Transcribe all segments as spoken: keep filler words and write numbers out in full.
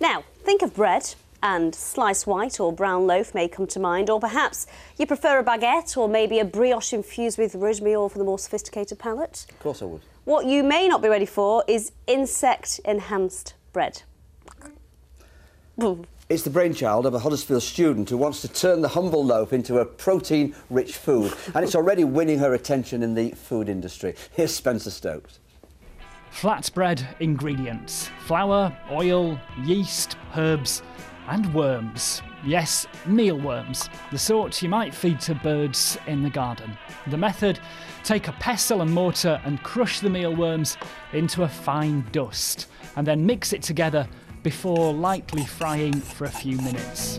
Now, think of bread, and sliced white or brown loaf may come to mind, or perhaps you prefer a baguette or maybe a brioche infused with rouge-meal for the more sophisticated palate. Of course I would. What you may not be ready for is insect-enhanced bread. It's the brainchild of a Huddersfield student who wants to turn the humble loaf into a protein-rich food, and it's already winning her attention in the food industry. Here's Spencer Stokes. Flatbread ingredients: flour, oil, yeast, herbs and worms. Yes, mealworms, the sort you might feed to birds in the garden. The method: take a pestle and mortar and crush the mealworms into a fine dust, and then mix it together before lightly frying for a few minutes.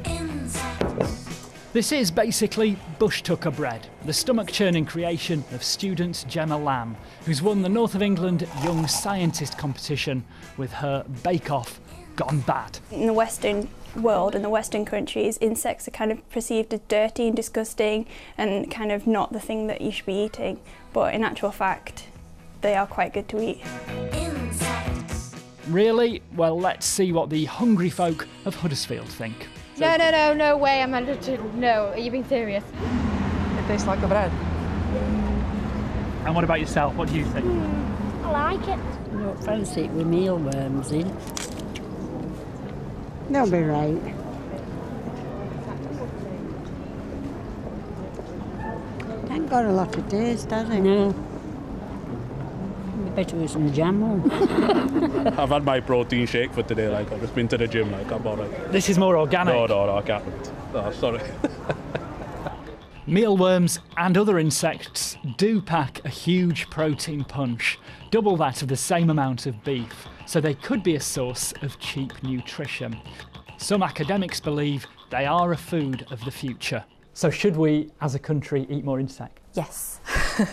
This is basically bush tucker bread, the stomach-churning creation of student Gemma Lamb, who's won the North of England Young Scientist competition with her bake-off gone bad. In the Western world, in the Western countries, insects are kind of perceived as dirty and disgusting and kind of not the thing that you should be eating, but in actual fact, they are quite good to eat. Really? Well, let's see what the hungry folk of Huddersfield think. No, no, no, no way, I'm allergic. No, are you being serious? It tastes like a bread. And what about yourself? What do you think? Mm, I like it. I don't fancy it with mealworms in. They'll be right. It ain't got a lot of taste, has it? No. Better with some jam on. I've had my protein shake for today, like, I've just been to the gym, like, I'm all right. This is more organic? No, no, no, I can't. No, sorry. Mealworms and other insects do pack a huge protein punch, double that of the same amount of beef, so they could be a source of cheap nutrition. Some academics believe they are a food of the future. So should we, as a country, eat more insects? Yes.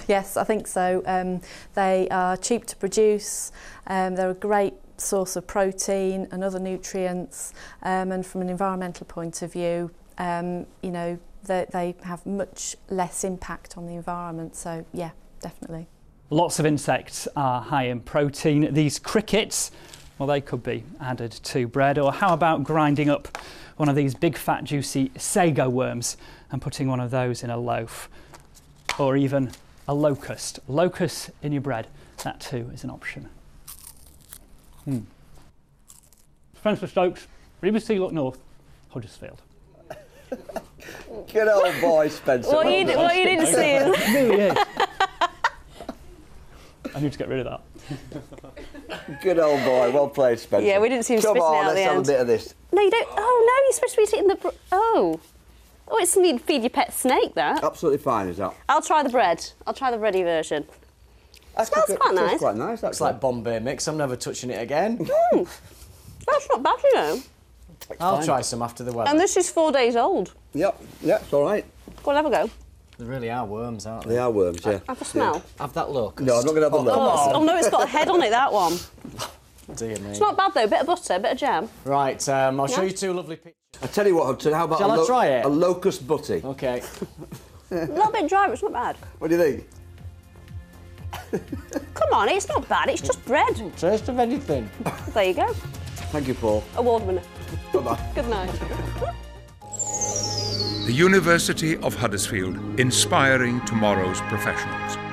Yes, I think so. Um, they are cheap to produce, um, they're a great source of protein and other nutrients, um, and from an environmental point of view, um, you know, they, they have much less impact on the environment, so yeah, definitely. Lots of insects are high in protein. These crickets, well, they could be added to bread, or how about grinding up one of these big fat juicy sago worms and putting one of those in a loaf, or even a locust. Locust in your bread, that too is an option. Hmm. Spencer Stokes, Rebus, look north, Huddersfield. Good old boy, Spencer. What you, what you didn't see him. Really I need to get rid of that. Good old boy, well played, Spencer. Yeah, we didn't see him spitting out at the end. Come on, let's have a bit of this. No, you don't. Oh, no, you're supposed to be eating the... Br oh. Oh, it's something you'd feed your pet snake, that. Absolutely fine, is that? I'll try the bread. I'll try the bready version. That's smells quite, quite nice. Smells quite nice, it's like Bombay mix. I'm never touching it again. Mm. That's not bad, you know. It's I'll fine. try some after the weather. And this is four days old. Yep, yep, it's all right. Go on, have a go. They really are worms, aren't they? They are worms, yeah. Have a smell. Yeah. Have that locust. No, I'm not going to have a look. Oh, oh, no, it's got a head on it, that one. Dear me. It's not bad, though. Bit of butter, bit of jam. Right, um, I'll yeah. show you two lovely pictures. I tell you what, Hudson, how about Shall a, lo I try it? a locust butty? OK. A little bit dry, but it's not bad. What do you think? Come on, it's not bad, it's just bread. Taste of anything. There you go. Thank you, Paul. Award winner. Bye-bye. Good night. The University of Huddersfield, inspiring tomorrow's professionals.